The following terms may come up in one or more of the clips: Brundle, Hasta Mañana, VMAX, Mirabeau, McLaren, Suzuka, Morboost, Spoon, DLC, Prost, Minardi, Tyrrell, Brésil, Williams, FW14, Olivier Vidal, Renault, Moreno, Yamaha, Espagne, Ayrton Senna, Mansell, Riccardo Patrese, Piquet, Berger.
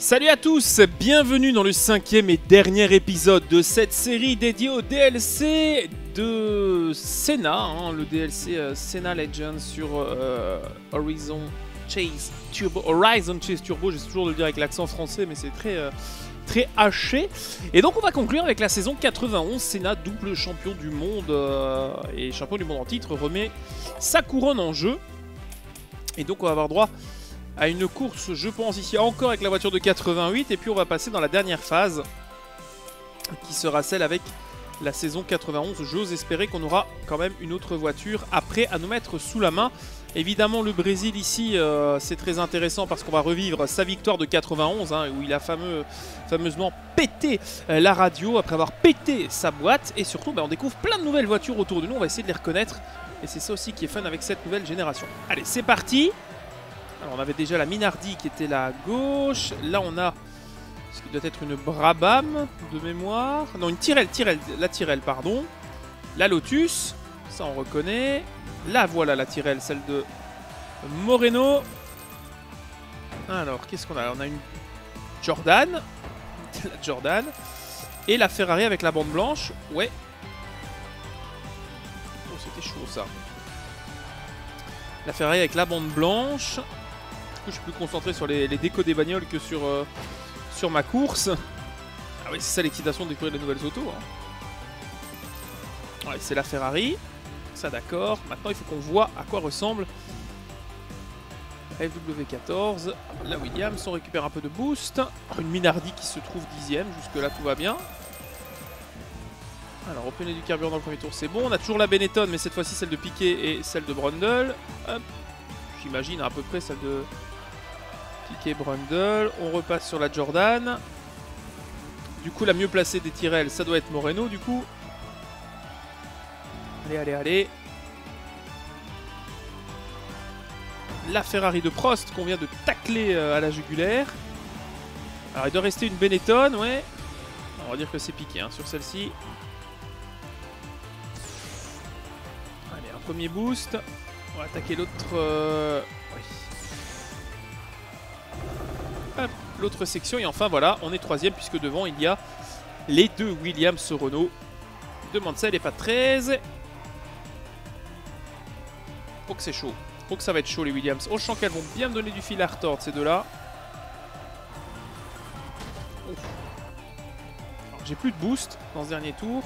Salut à tous, bienvenue dans le cinquième et dernier épisode de cette série dédiée au DLC de Senna, le DLC Senna Legend sur Horizon Chase Turbo. Horizon Chase Turbo, j'essaie toujours de le dire avec l'accent français, mais c'est très, très haché. Et donc on va conclure avec la saison 91, Senna, double champion du monde et champion du monde en titre, remet sa couronne en jeu. Et donc on va avoir droit à une course, je pense, ici encore avec la voiture de 88. Et puis on va passer dans la dernière phase, qui sera celle avec la saison 91. J'ose espérer qu'on aura quand même une autre voiture après à nous mettre sous la main. Évidemment, le Brésil ici, c'est très intéressant parce qu'on va revivre sa victoire de 91, où il a fameusement pété la radio après avoir pété sa boîte. Et surtout, on découvre plein de nouvelles voitures autour de nous. On va essayer de les reconnaître. Et c'est ça aussi qui est fun avec cette nouvelle génération. Allez, c'est parti! Alors on avait déjà la Minardi qui était là à gauche. Là on a ce qui doit être une Brabham de mémoire. Non, une Tyrrell, pardon. La Lotus, ça on reconnaît. Là voilà la Tyrrell, celle de Moreno. Alors qu'est-ce qu'on a? On a une Jordan. La Jordan. Et la Ferrari avec la bande blanche. Ouais. Oh, c'était chaud ça. La Ferrari avec la bande blanche. Je suis plus concentré sur les décos des bagnoles que sur ma course. Ah oui, c'est ça l'excitation de découvrir les nouvelles autos. Ouais, c'est la Ferrari. Ça d'accord. Maintenant, il faut qu'on voit à quoi ressemble la FW14. La Williams, on récupère un peu de boost. Une Minardi qui se trouve 10ème. Jusque-là, tout va bien. Alors, reprenez du carburant dans le premier tour, c'est bon. On a toujours la Benetton, mais cette fois-ci celle de Piquet et celle de Brundle. J'imagine à peu près celle de Piquet, Brundle. On repasse sur la Jordan. Du coup, la mieux placée des Tyrrell, ça doit être Moreno, du coup. Allez, allez, allez. La Ferrari de Prost qu'on vient de tacler à la jugulaire. Alors, il doit rester une Benetton, ouais. On va dire que c'est Piquet sur celle-ci. Allez, un premier boost. On va attaquer l'autre. Oui. L'autre section. Et enfin, voilà, on est troisième puisque devant il y a les deux Williams Renault de Mansell et Patrese. Faut que c'est chaud. Faut que ça va être chaud, les Williams. Oh, je sens qu'elles vont bien me donner du fil à retordre, ces deux-là. J'ai plus de boost dans ce dernier tour.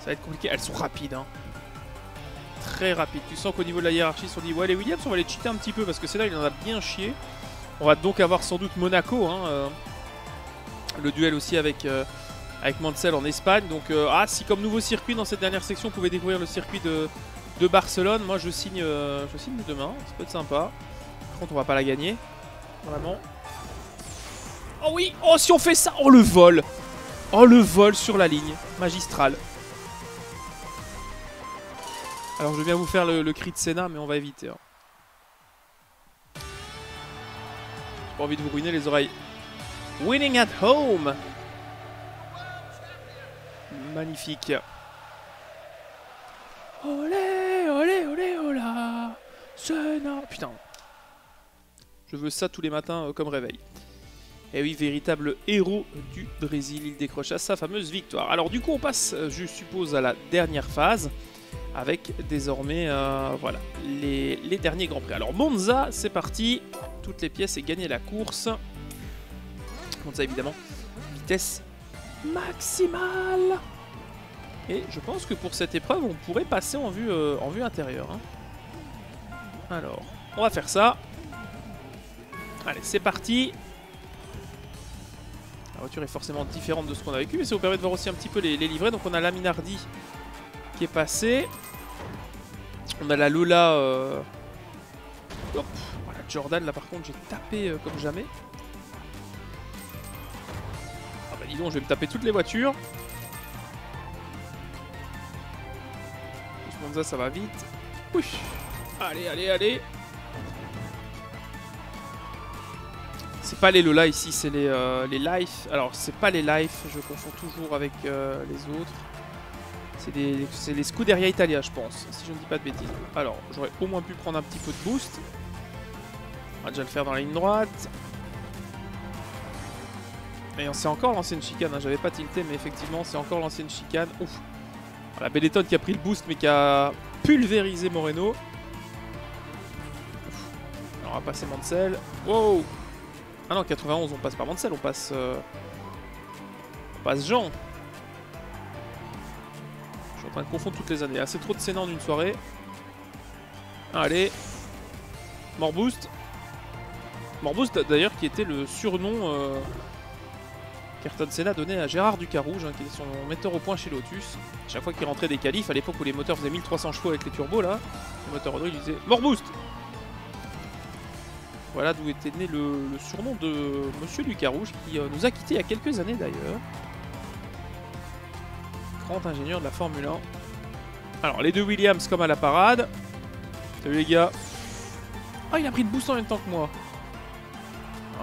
Ça va être compliqué. Elles sont rapides, très rapide. Tu sens qu'au niveau de la hiérarchie, ils se sont dit, ouais, les Williams, on va les cheater un petit peu parce que c'est là, il en a bien chié. On va donc avoir sans doute Monaco, le duel aussi avec Mansell en Espagne. Donc, si comme nouveau circuit dans cette dernière section, on pouvait découvrir le circuit de Barcelone, moi je signe demain, ça peut être sympa. Par contre, on va pas la gagner, vraiment. Oh oui, oh si on fait ça, oh le vol! Oh le vol sur la ligne, magistral. Alors je viens vous faire le cri de Senna, mais on va éviter. J'ai pas envie de vous ruiner les oreilles. Winning at home. Magnifique. Olé, olé, olé, olá. Senna. Putain. Je veux ça tous les matins comme réveil. Et oui, véritable héros du Brésil, il décrocha sa fameuse victoire. Alors du coup, on passe, je suppose, à la dernière phase. Avec désormais voilà, les derniers Grands Prix. Alors Monza, c'est parti. Toutes les pièces et gagner la course. Monza, évidemment, vitesse maximale. Et je pense que pour cette épreuve, on pourrait passer en vue intérieure. Alors, on va faire ça. Allez, c'est parti. La voiture est forcément différente de ce qu'on a vécu, mais ça vous permet de voir aussi un petit peu les livrets. Donc on a la Minardi qui est passé. On a la Lola. Hop, voilà, Jordan, là par contre j'ai tapé comme jamais. Ah bah dis donc, je vais me taper toutes les voitures. Tout ça, ça va vite. Oui. Allez, allez, allez. C'est pas les Lola ici, c'est les Life. Alors c'est pas les Life, je confonds toujours avec les autres. C'est les Scuderia Italia, je pense, si je ne dis pas de bêtises. Alors, j'aurais au moins pu prendre un petit peu de boost. On va déjà le faire dans la ligne droite. Et on s'est encore lancé une chicane, hein. J'avais pas tilté, mais effectivement, on s'est encore lancé une chicane. Ouf. Voilà, Benetton qui a pris le boost, mais qui a pulvérisé Moreno. Alors, on va passer Mansell. Wow! Ah non, 91, on passe par Mansell, on passe Jean. Je suis en train de confondre toutes les années. Ah, c'est trop de Sénat en une soirée. Allez. Morboost. Morboost, d'ailleurs, qui était le surnom qu'Ayrton Senna donnait à Gérard Ducarouge, hein, qui est son metteur au point chez Lotus. Chaque fois qu'il rentrait des qualifs, à l'époque où les moteurs faisaient 1300 chevaux avec les turbos, là, le moteur Renault, il disait Morboost. Voilà d'où était né le surnom de Monsieur Ducarouge, qui nous a quittés il y a quelques années d'ailleurs. Grand ingénieur de la Formule 1. Alors, les deux Williams comme à la parade. Salut les gars. Ah, il a pris de boost en même temps que moi.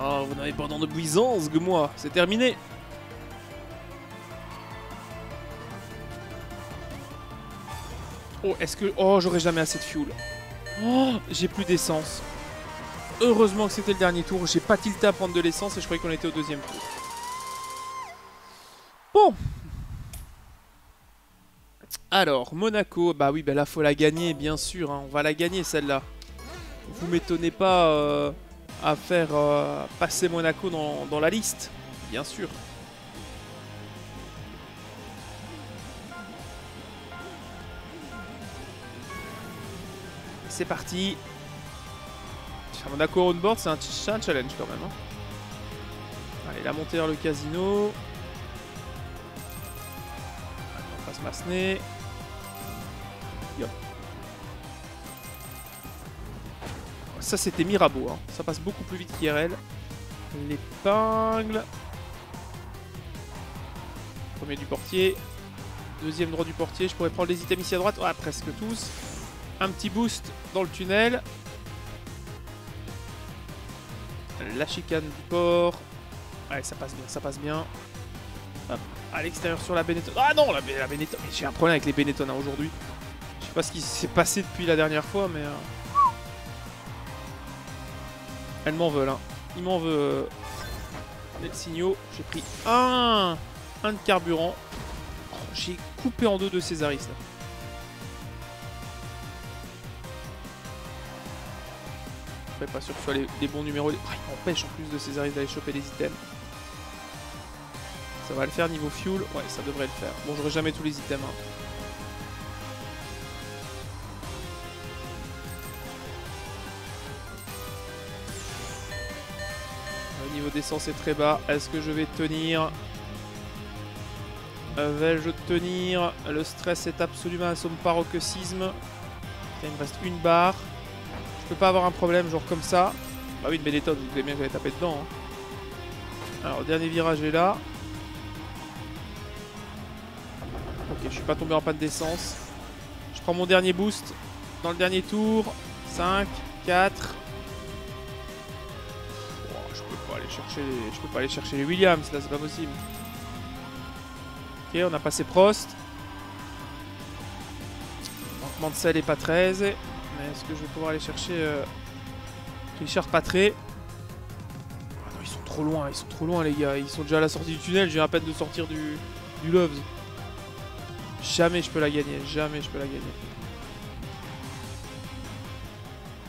Oh, vous n'avez pas tant de puissance que moi. C'est terminé. Oh, est-ce que... Oh, j'aurais jamais assez de fuel. Oh, j'ai plus d'essence. Heureusement que c'était le dernier tour. J'ai pas tilté à prendre de l'essence et je croyais qu'on était au deuxième tour. Bon. Alors, Monaco. Bah oui, bah là, faut la gagner, bien sûr. Hein. On va la gagner, celle-là. Vous m'étonnez pas... à faire passer Monaco dans la liste, bien sûr. C'est parti. Monaco on-board, c'est un challenge quand même. Hein. Allez, la montée vers le casino. On passe Massenet. Yop. Ça, c'était Mirabeau. Hein. Ça passe beaucoup plus vite qu'IRL. L'épingle. Premier du portier. Deuxième droit du portier. Je pourrais prendre les items ici à droite. Ouais, presque tous. Un petit boost dans le tunnel. La chicane du port. Allez, ça passe bien, ça passe bien. Hop. À l'extérieur sur la Benetton. Ah non, la Benetton. J'ai un problème avec les Benetton hein, aujourd'hui. Je sais pas ce qui s'est passé depuis la dernière fois, mais... Elles m'en veulent, hein. Ils m'en veulent. Les signaux, j'ai pris un de carburant. Oh, j'ai coupé en deux de Césaris là. Je suis pas sûr que ce soit les bons numéros. Ah, il m'empêche en plus de Césaris d'aller choper les items. Ça va le faire niveau fuel. Ouais, ça devrait le faire. Bon, j'aurai jamais tous les items. Hein. Niveau d'essence est très bas. Est-ce que je vais tenir? Vais-je tenir? Le stress est absolument à son paroxysme. Il me reste une barre. Je peux pas avoir un problème genre comme ça. Bah oui, une Benetton, vous voulez bien que j'allais taper dedans. Hein. Alors, dernier virage est là. Ok, je suis pas tombé en panne d'essence. Je prends mon dernier boost dans le dernier tour. 5, 4... je peux pas aller chercher les Williams, là c'est pas possible. Ok, on a passé Prost. Donc Mansell et Patrese. Mais est-ce que je vais pouvoir aller chercher Riccardo Patrese? Ah non, ils sont trop loin les gars. Ils sont déjà à la sortie du tunnel, j'ai à peine de sortir du Loves. Jamais je peux la gagner, jamais je peux la gagner.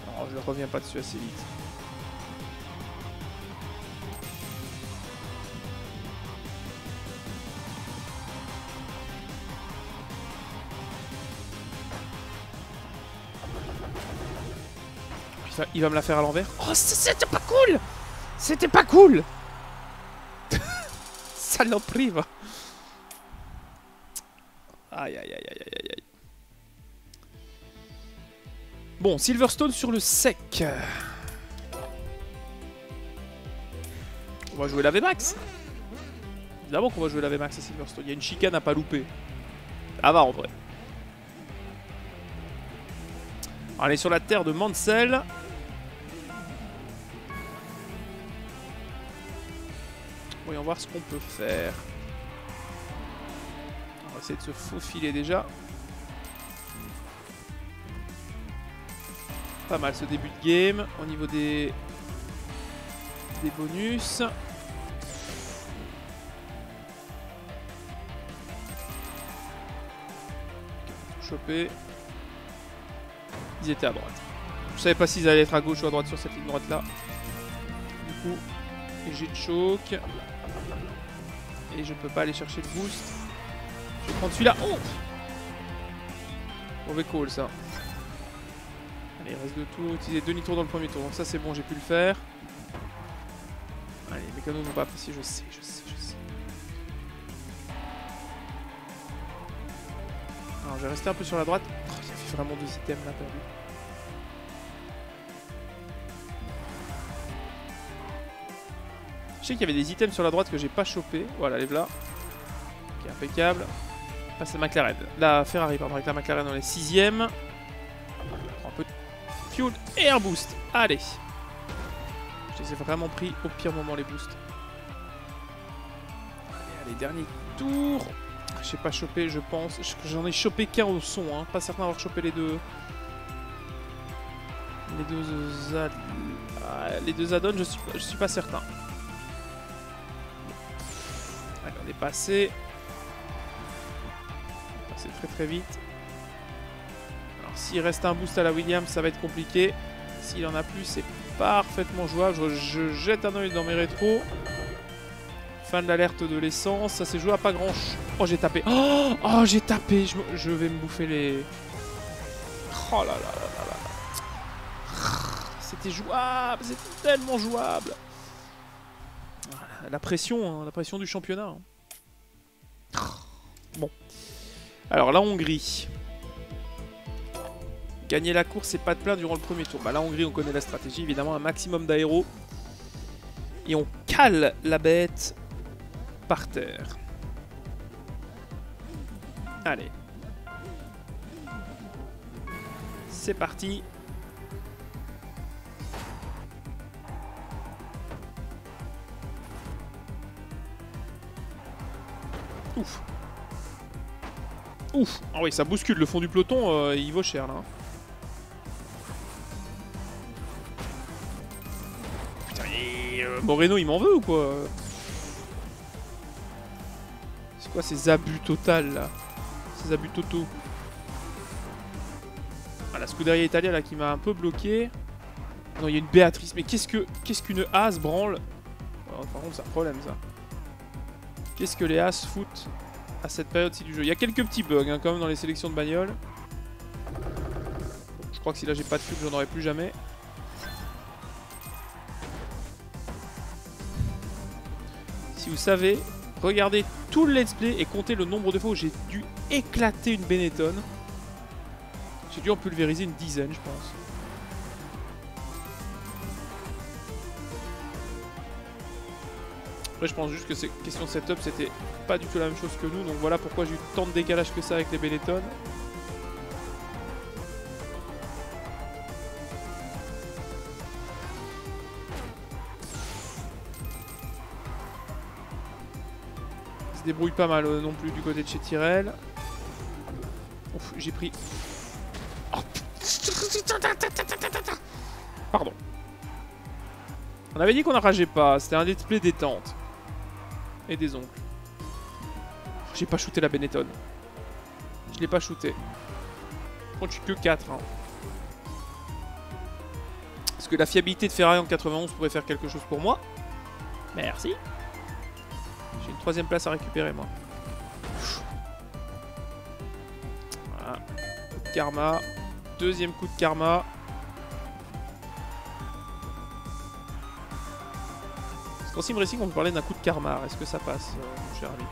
Oh, je ne reviens pas dessus assez vite. Il va me la faire à l'envers. Oh, c'était pas cool. C'était pas cool. Ça l'en prive. Aïe, aïe, aïe, aïe, aïe, aïe. Bon, Silverstone sur le sec. On va jouer la VMAX. Évidemment qu'on va jouer la VMAX à Silverstone. Il y a une chicane à pas louper. Ah va en vrai. On est sur la terre de Mansell. Voyons voir ce qu'on peut faire. On va essayer de se faufiler déjà. Pas mal ce début de game. Au niveau des bonus. choper. Ils étaient à droite. Je savais pas s'ils allaient être à gauche ou à droite sur cette ligne droite là. Du coup, j'ai de choc. Et je peux pas aller chercher de boost. Je vais prendre celui-là. Oh, mauvais call ça. Allez, il reste 2 tours. Utiliser 2 demi-tours dans le premier tour. Donc ça c'est bon, j'ai pu le faire. Allez, les mécanos n'ont pas apprécié, je sais, je sais, je sais. Alors je vais rester un peu sur la droite. Oh, il y avait vraiment 2 items là perdus. Je sais qu'il y avait des items sur la droite que j'ai pas chopé. Voilà, les voilà. Ok, impeccable. On passe à McLaren. La Ferrari, pardon, avec la McLaren, on est 6ème. Un peu de fuel et un boost. Allez. Je les ai vraiment pris au pire moment, les boosts. Allez, allez, dernier tour. J'ai pas chopé, je pense. J'en ai chopé qu'un au son, hein. Pas certain d'avoir chopé les deux. Les deux add-ons, je suis pas certain. On est passé. On est passé très très vite. Alors s'il reste un boost à la Williams, ça va être compliqué. S'il en a plus, c'est parfaitement jouable. Je jette un oeil dans mes rétros. Fin de l'alerte de l'essence. Ça s'est joué à pas grand chose. Oh, j'ai tapé. Oh, j'ai tapé. Je vais me bouffer les... Oh là là là là là. C'était jouable. C'était tellement jouable. La pression du championnat. Bon. Alors, la Hongrie. Gagner la course et pas de plat durant le premier tour. Bah, la Hongrie, on connaît la stratégie, évidemment, un maximum d'aéro. Et on cale la bête par terre. Allez. C'est parti. Ouf. Ouf. Ah oui, ça bouscule. Le fond du peloton, il vaut cher, là. Putain, Moreno, il m'en veut ou quoi? C'est quoi ces abus totaux, là? Ces abus totaux. Ah, la Scuderia Italia, là, qui m'a un peu bloqué. Non, il y a une Béatrice. Mais qu'est-ce qu'une As branle? Oh, par contre, c'est un problème, ça. Qu'est-ce que les As foutent à cette période-ci du jeu? Il y a quelques petits bugs hein, quand même dans les sélections de bagnoles. Bon, je crois que si là j'ai pas de cube, j'en aurai plus jamais. Si vous savez, regardez tout le let's play et comptez le nombre de fois où j'ai dû éclater une Benetton. J'ai dû en pulvériser une dizaine, je pense. Après, je pense juste que ces questions de setup, c'était pas du tout la même chose que nous. Donc voilà pourquoi j'ai eu tant de décalage que ça avec les Benetton. Ils se débrouillent pas mal non plus du côté de chez Tyrrell. Ouf, j'ai pris... Oh. Pardon. On avait dit qu'on ne rageait pas. C'était un display détente. Et des oncles. J'ai pas shooté la Benetton. Je l'ai pas shooté. Par contre, je suis que 4. Hein. Parce que la fiabilité de Ferrari en 91 pourrait faire quelque chose pour moi. Merci. J'ai une 3e place à récupérer, moi. Voilà. Coup de karma. 2e coup de karma. Dans Sim Racing, on parlait d'un coup de karma. Est-ce que ça passe, mon cher ami?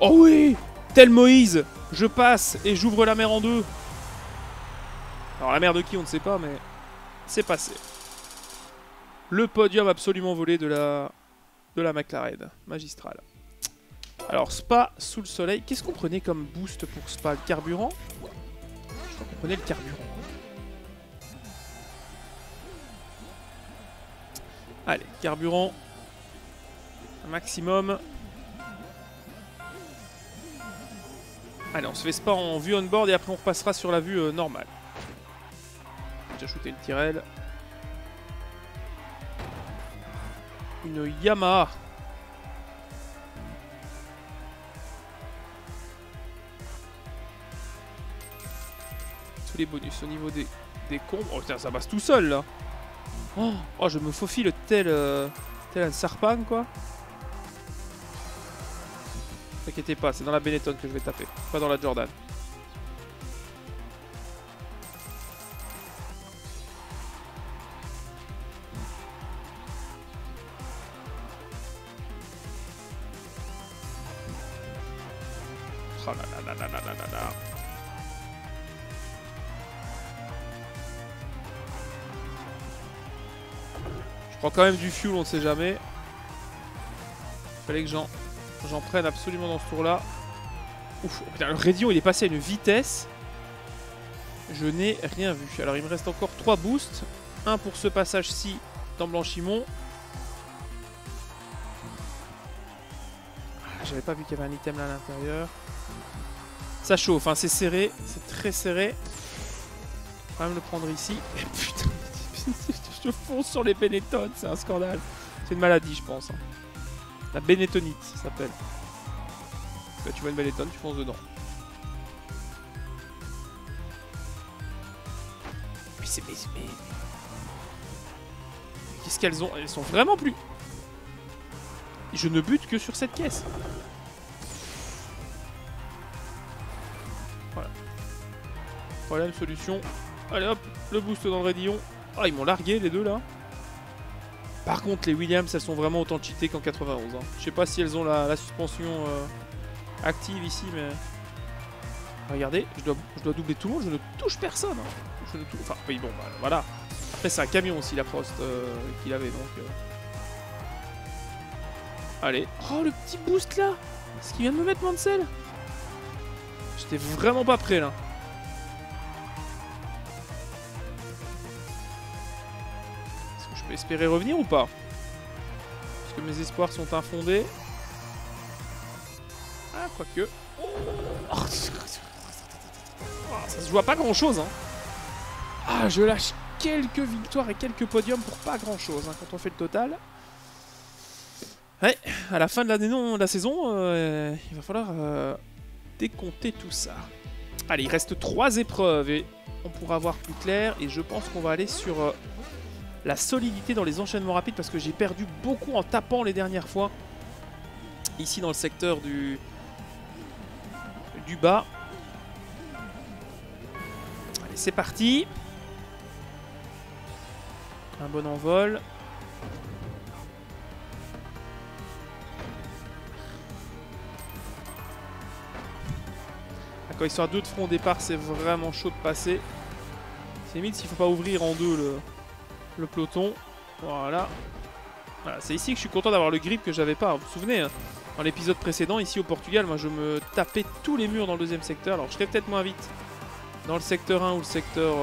Oh oui! Tel Moïse! Je passe et j'ouvre la mer en deux. Alors la mer de qui, on ne sait pas, mais c'est passé. Le podium absolument volé de la McLaren. Magistrale. Alors Spa sous le soleil. Qu'est-ce qu'on prenait comme boost pour Spa? Le carburant? Je crois qu'on prenait le carburant. Allez, carburant, maximum. Allez, on se fait Spa en vue on-board et après on repassera sur la vue normale. J'ai déjà shooté le Tyrrell. Une Yamaha. tous les bonus au niveau des combes. Oh putain, ça passe tout seul là. Oh, oh je me faufile tel un serpent quoi. T'inquiétez pas, c'est dans la Benetton que je vais taper, pas dans la Jordan. Oh là là là là là là là. Je prends quand même du fuel, on ne sait jamais. Il fallait que j'en prenne absolument dans ce tour-là. Ouf, oh putain, le radio il est passé à une vitesse. Je n'ai rien vu. Alors il me reste encore 3 boosts. Un pour ce passage-ci dans Blanchimont. J'avais pas vu qu'il y avait un item là à l'intérieur. Ça chauffe, hein, c'est serré, c'est très serré. Faut quand même le prendre ici. Et putain, je fonce sur les Benetton, c'est un scandale. C'est une maladie, je pense. Hein. La Benettonite, ça s'appelle. Là, tu vois une Benetton, tu fonces dedans. Mais c'est baisé. Qu'est-ce qu'elles ont? Elles sont vraiment plus. Et je ne bute que sur cette caisse. Voilà une solution. Allez hop, le boost dans le raidillon. Ah, ils m'ont largué les deux là. Par contre, les Williams, elles sont vraiment autant cheatées qu'en 91. Hein. Je sais pas si elles ont la suspension active ici, mais. Regardez, je dois doubler tout le monde, je ne touche personne. Hein. Je ne touche. Enfin, oui, bon, bah, voilà. Après, c'est un camion aussi, la Prost qu'il avait donc. Allez. Oh, le petit boost là. Est-ce qu'il vient de me mettre Mansell? J'étais vraiment pas prêt là. Espérer revenir ou pas? Parce que mes espoirs sont infondés. Ah, quoique. Oh, oh, ça se joue à pas grand chose. Hein. Ah, je lâche quelques victoires et quelques podiums pour pas grand chose hein, quand on fait le total. Ouais, à la fin de la saison, il va falloir décompter tout ça. Allez, il reste 3 épreuves et on pourra voir plus clair. Et je pense qu'on va aller sur. La solidité dans les enchaînements rapides parce que j'ai perdu beaucoup en tapant les dernières fois ici dans le secteur du bas. Allez, c'est parti. Un bon envol. Quand ils sont à 2 de front au départ, c'est vraiment chaud de passer. C'est limite s'il ne faut pas ouvrir en 2 le peloton, voilà. Voilà, c'est ici que je suis content d'avoir le grip que j'avais pas. Vous vous souvenez, hein, dans l'épisode précédent, ici au Portugal, moi je me tapais tous les murs dans le deuxième secteur. Alors je serais peut-être moins vite dans le secteur 1 ou le secteur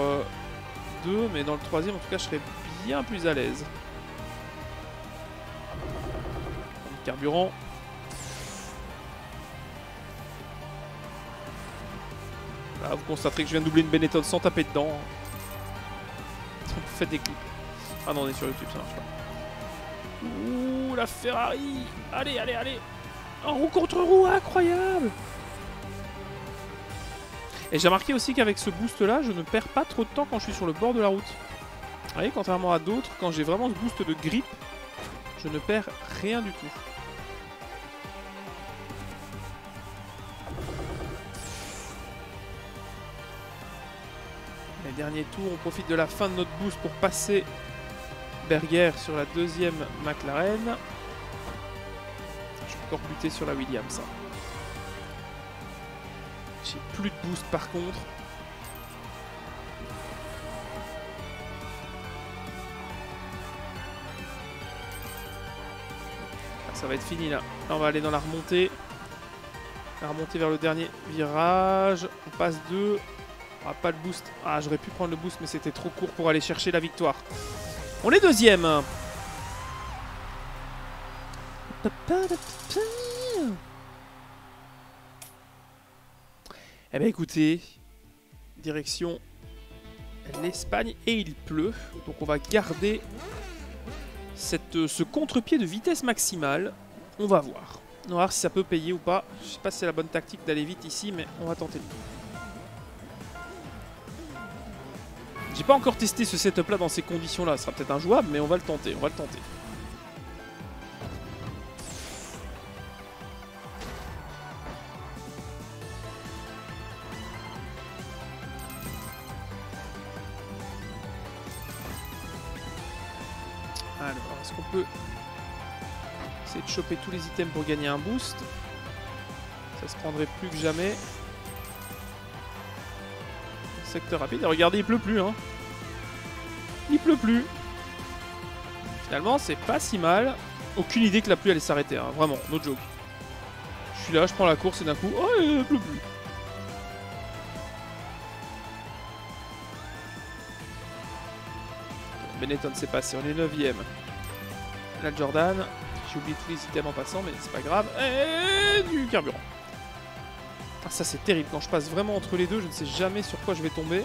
2, mais dans le troisième, en tout cas, je serais bien plus à l'aise. Carburant. Là, vous constaterez que je viens de doubler une Benetton sans taper dedans. Faites des clips. Ah non, on est sur YouTube, ça marche pas. Ouh, la Ferrari. Allez, allez, allez. En roue contre roue, incroyable. Et j'ai remarqué aussi qu'avec ce boost-là, je ne perds pas trop de temps quand je suis sur le bord de la route. Vous voyez, contrairement à d'autres, quand j'ai vraiment ce boost de grip, je ne perds rien du tout. Dernier tour, on profite de la fin de notre boost pour passer Berger sur la deuxième McLaren. Je vais encore buter sur la Williams. J'ai plus de boost par contre. Ça va être fini là. Là on va aller dans la remontée. La remontée vers le dernier virage. On passe 2. Ah, pas le boost. Ah, j'aurais pu prendre le boost, mais c'était trop court pour aller chercher la victoire. On est deuxième. Eh bien, écoutez, direction l'Espagne et il pleut. Donc, on va garder ce contre-pied de vitesse maximale. On va voir. On va voir si ça peut payer ou pas. Je sais pas si c'est la bonne tactique d'aller vite ici, mais on va tenter le coup. J'ai pas encore testé ce setup là dans ces conditions là, ce sera peut-être injouable, mais on va le tenter, on va le tenter. Alors, est-ce qu'on peut essayer de choper tous les items pour gagner un boost? Ça se prendrait plus que jamais. Secteur rapide. Et regardez, il pleut plus, hein. Il pleut plus. Finalement, c'est pas si mal. Aucune idée que la pluie allait s'arrêter, hein. Vraiment, no joke. Je suis là, je prends la course et d'un coup, oh, il pleut plus. Benetton s'est passé, on est 9ème. La Jordan, j'oublie tous les items en passant, mais c'est pas grave. Et du carburant. Ah, ça c'est terrible, quand je passe vraiment entre les deux, je ne sais jamais sur quoi je vais tomber.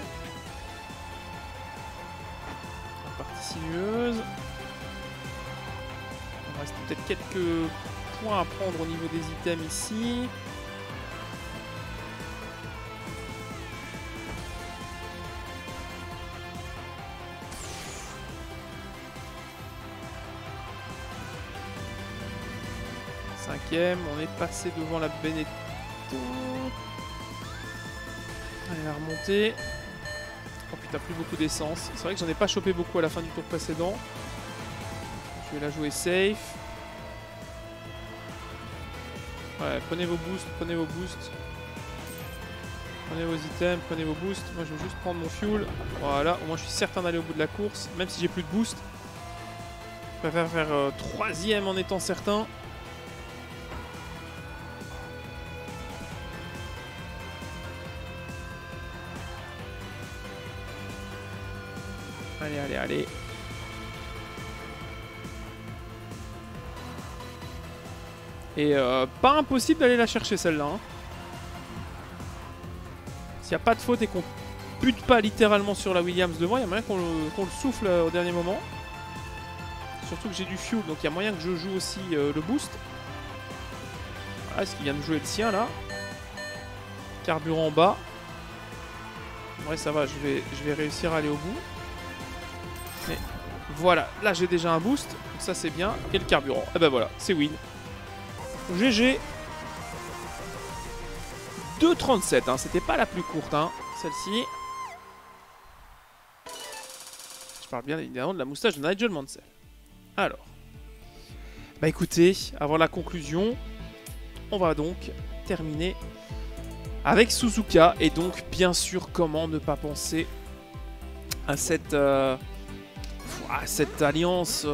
La partie sinueuse. Il me reste peut-être quelques points à prendre au niveau des items ici. Cinquième, on est passé devant la Benetton. Allez, la remontée. Oh putain, plus beaucoup d'essence. C'est vrai que j'en ai pas chopé beaucoup à la fin du tour précédent. Je vais la jouer safe. Ouais, prenez vos boosts, prenez vos boosts. Prenez vos items, prenez vos boosts. Moi je vais juste prendre mon fuel. Voilà, au moins je suis certain d'aller au bout de la course. Même si j'ai plus de boost. Je préfère faire 3ème en étant certain. Allez, allez, allez. Et pas impossible d'aller la chercher celle-là, hein. S'il n'y a pas de faute et qu'on bute pas littéralement sur la Williams devant, il y a moyen qu'on le souffle au dernier moment. Surtout que j'ai du fuel, donc il y a moyen que je joue aussi le boost. Voilà, ce qu'il vient de jouer le sien là. Carburant en bas. Ouais, ça va, je vais réussir à aller au bout. Mais voilà, là j'ai déjà un boost, ça c'est bien, et le carburant, et ben voilà, c'est win. GG. 2,37, hein. C'était pas la plus courte, hein, celle-ci. Je parle bien évidemment de la moustache de Nigel Mansell. Alors, bah écoutez, avant la conclusion, on va donc terminer avec Suzuka, et donc bien sûr comment ne pas penser à cette alliance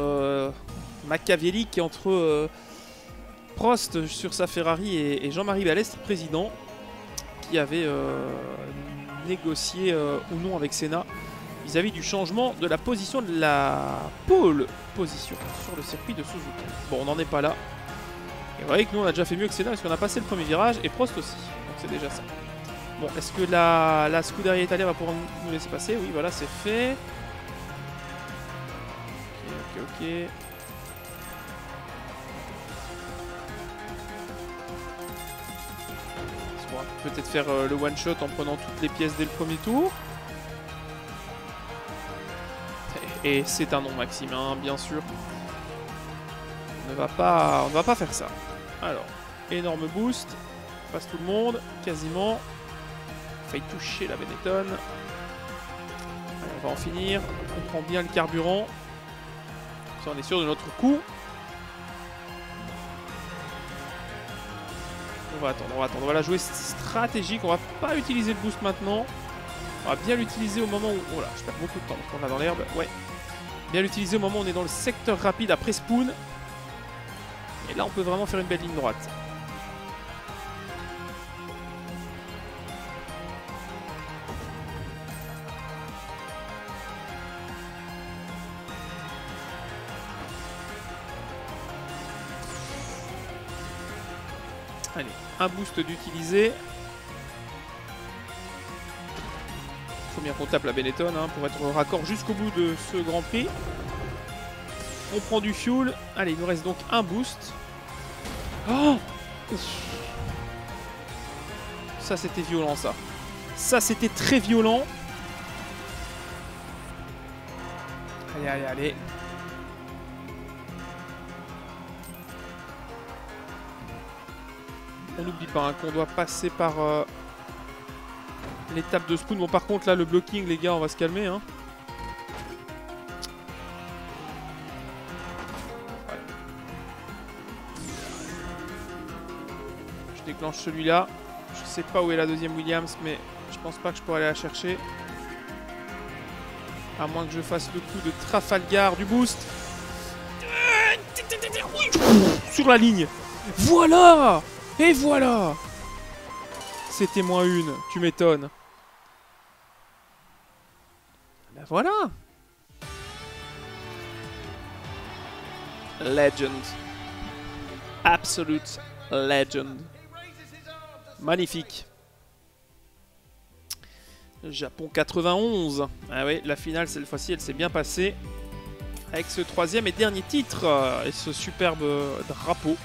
machiavélique entre Prost sur sa Ferrari et Jean-Marie Balestre, président, qui avait négocié ou non avec Senna vis-à-vis du changement de la position de la pole position sur le circuit de Suzuka. Bon, on n'en est pas là. Et vous voyez que nous, on a déjà fait mieux que Senna parce qu'on a passé le premier virage et Prost aussi. Donc c'est déjà ça. Bon, est-ce que la Scuderia Italia va pouvoir nous laisser passer? Oui, voilà, c'est fait. Ok. On va peut-être faire le one shot en prenant toutes les pièces dès le premier tour. Et c'est un non maxime, hein, bien sûr. On ne va pas faire ça. Alors, énorme boost. Passe tout le monde, quasiment. Faille toucher la Benetton. Allez, on va en finir. On prend bien le carburant. On est sûr de notre coup. On va attendre, on va attendre. On va la jouer stratégique. On va pas utiliser le boost maintenant. On va bien l'utiliser au moment où... Oh là, je perds beaucoup de temps. On va dans l'herbe. Ouais. Bien l'utiliser au moment où on est dans le secteur rapide après Spoon. Et là, on peut vraiment faire une belle ligne droite. Allez, un boost d'utiliser. Faut bien qu'on tape la Benetton, hein, pour être raccord jusqu'au bout de ce Grand Prix. On prend du fuel. Allez, il nous reste donc un boost. Oh, ça, c'était violent, ça. Ça, c'était très violent. Allez, allez, allez. On n'oublie pas hein, qu'on doit passer par l'étape de Spoon. Bon, par contre, là, le blocking, les gars, on va se calmer. Hein. Ouais. Je déclenche celui-là. Je sais pas où est la deuxième Williams, mais je pense pas que je pourrais aller la chercher. À moins que je fasse le coup de Trafalgar du boost. Sur la ligne. Voilà. Et voilà. C'était moins une, tu m'étonnes. Ben voilà. Legend. Absolute legend. Magnifique. Japon 91. Ah oui, la finale, cette fois-ci, elle s'est bien passée. Avec ce troisième et dernier titre. Et ce superbe drapeau.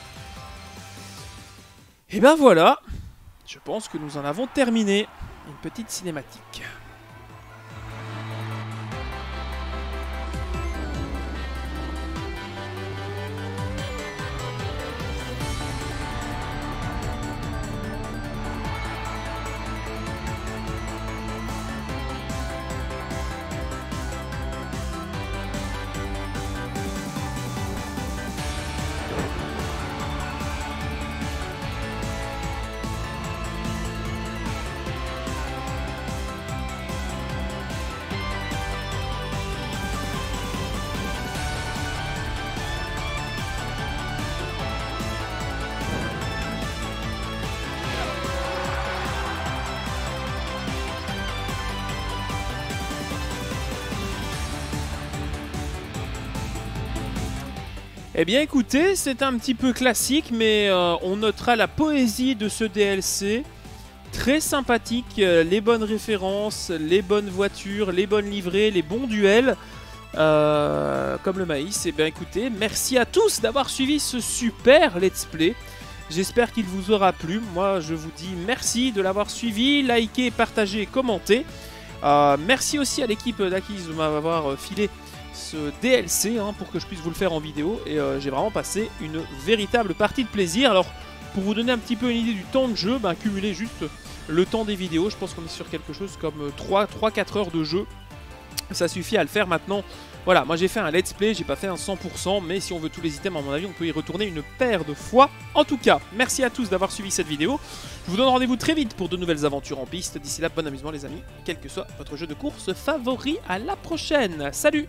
Et ben voilà, je pense que nous en avons terminé. Une petite cinématique. Eh bien écoutez, c'est un petit peu classique, mais on notera la poésie de ce DLC. Très sympathique, les bonnes références, les bonnes voitures, les bonnes livrées, les bons duels, comme le maïs. Eh bien écoutez, merci à tous d'avoir suivi ce super let's play. J'espère qu'il vous aura plu. Moi je vous dis merci de l'avoir suivi, likez, partagez, commentez. Merci aussi à l'équipe d'Akis de m'avoir filé ce DLC hein, pour que je puisse vous le faire en vidéo et j'ai vraiment passé une véritable partie de plaisir. Alors pour vous donner un petit peu une idée du temps de jeu, ben, cumulez juste le temps des vidéos, je pense qu'on est sur quelque chose comme 3-4 heures de jeu, ça suffit à le faire maintenant. Voilà, moi j'ai fait un let's play, j'ai pas fait un 100%, mais si on veut tous les items à mon avis on peut y retourner une paire de fois. En tout cas, merci à tous d'avoir suivi cette vidéo, je vous donne rendez-vous très vite pour de nouvelles aventures en piste. D'ici là, bon amusement les amis, quel que soit votre jeu de course favori, à la prochaine, salut.